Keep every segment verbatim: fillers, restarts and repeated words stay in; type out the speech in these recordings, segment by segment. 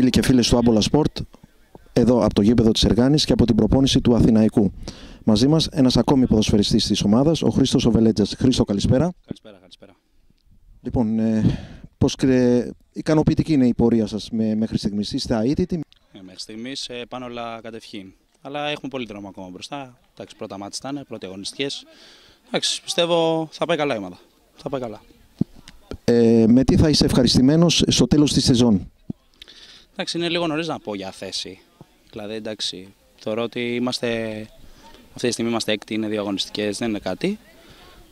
φίλοι και φίλες του Άμπολα Σπορ, εδώ από το γήπεδο της Εργάνης και από την προπόνηση του Αθηναϊκού. Μαζί μας ένας ακόμη ποδοσφαιριστής της ομάδας, ο Χρήστος Βελέντζας. Χρήστο, καλησπέρα. Καλησπέρα, καλησπέρα. Λοιπόν, ε, πώς κρε... ικανοποιητική είναι η πορεία σας με, μέχρι στιγμής, είστε αίτητοι? Ε, μέχρι στιγμής ε, πάνω όλα κατευχήν. Αλλά έχουμε πολύ δρόμο ακόμα μπροστά. Εντάξει, πρώτα μάτς ήταν, πρώτοι αγωνιστικές. Εντάξει, πιστεύω θα πάει καλά η ομάδα. Θα πάει καλά. Ε, με τι θα είσαι ευχαριστημένος στο τέλος της σεζόν? Εντάξει, είναι λίγο νωρίς να πω για θέση. Δηλαδή, εντάξει, θεωρώ ότι είμαστε, αυτή τη στιγμή είμαστε έκτη, είναι δύο αγωνιστικές, δεν είναι κάτι.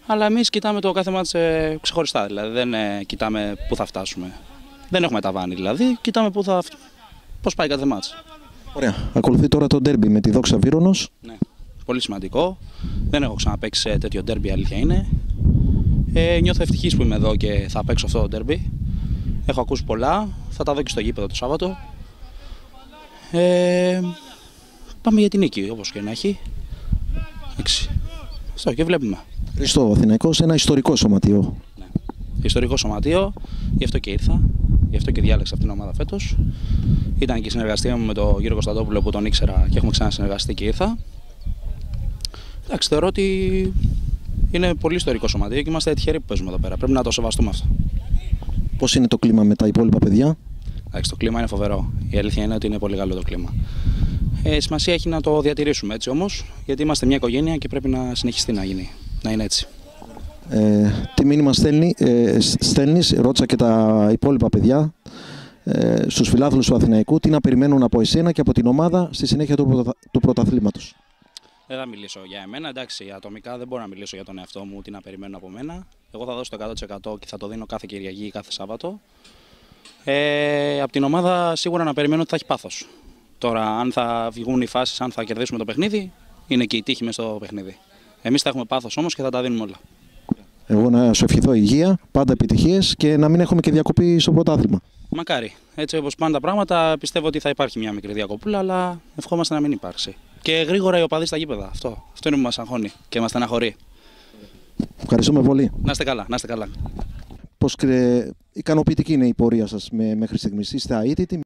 Αλλά εμείς κοιτάμε το κάθε μάτς ε, ξεχωριστά. Δηλαδή, δεν ε, κοιτάμε πού θα φτάσουμε. Δεν έχουμε ταβάνι, δηλαδή. Κοιτάμε πού θα, πώς πάει κάθε μάτς. Ωραία. Ακολουθεί τώρα το ντέρμπι με τη Δόξα Βύρωνος. Ναι. Πολύ σημαντικό. Δεν έχω ξαναπαίξει σε τέτοιο ντέρμπι, αλήθεια είναι. Ε, νιώθω ευτυχής που είμαι εδώ και θα παίξω αυτό το ντέρμπι. Έχω ακούσει πολλά. Θα τα δω και στο γήπεδο το Σάββατο. Ε, πάμε για την νίκη, όπως και να έχει. Έξι. Αυτό και βλέπουμε. Χριστό, Αθηναϊκός, ένα ιστορικό σωματείο. Ναι. Ιστορικό σωματείο, γι' αυτό και ήρθα. Γι' αυτό και διάλεξα αυτήν την ομάδα φέτος. Ήταν και συνεργαστή μου με τον κύριο Κωνσταντόπουλο που τον ήξερα και έχουμε ξανασυνεργαστεί και ήρθα. Εντάξει, θεωρώ ότι είναι πολύ ιστορικό σωματείο και είμαστε τυχεροί που παίζουμε εδώ πέρα. Πρέπει να το σεβαστούμε αυτό. Πώς είναι το κλίμα με τα υπόλοιπα παιδιά? Εντάξει, το κλίμα είναι φοβερό. Η αλήθεια είναι ότι είναι πολύ καλό το κλίμα. Ε, σημασία έχει να το διατηρήσουμε έτσι όμως, γιατί είμαστε μια οικογένεια και πρέπει να συνεχιστεί να γίνει. Να είναι έτσι. Ε, τι μήνυμα στέλνει, ε, στέλνεις, ρώτησα και τα υπόλοιπα παιδιά, ε, στους φιλάθλους του Αθηναϊκού, τι να περιμένουν από εσένα και από την ομάδα στη συνέχεια του, πρωτα, του πρωταθλήματος? Δεν θα μιλήσω για εμένα, εντάξει, ατομικά δεν μπορώ να μιλήσω για τον εαυτό μου, τι να περιμένουν από μένα. Εγώ θα δώσω το εκατό τοις εκατό και θα το δίνω κάθε Κυριακή ή κάθε Σάββατο. Ε, από την ομάδα σίγουρα να περιμένω ότι θα έχει πάθος. Τώρα, αν θα βγουν οι φάσεις, αν θα κερδίσουμε το παιχνίδι, είναι και η τύχη μέσα στο παιχνίδι. Εμείς θα έχουμε πάθος όμως και θα τα δίνουμε όλα. Εγώ να σου ευχηθώ υγεία, πάντα επιτυχίες και να μην έχουμε και διακοπή στο πρωτάθλημα. Μακάρι. Έτσι όπως πάντα πράγματα, πιστεύω ότι θα υπάρχει μια μικρή διακοπούλα, αλλά ευχόμαστε να μην υπάρξει. Και γρήγορα οι οπαδοί στα γήπεδα. Αυτό, αυτό είναι που μας αγχώνει και μας στεναχωρεί. Ευχαριστούμε πολύ. Να είστε καλά. Να είστε καλά. Πώς κρε... ικανοποιητική είναι η πορεία σας με... μέχρι στιγμής, είστε αίτητοι?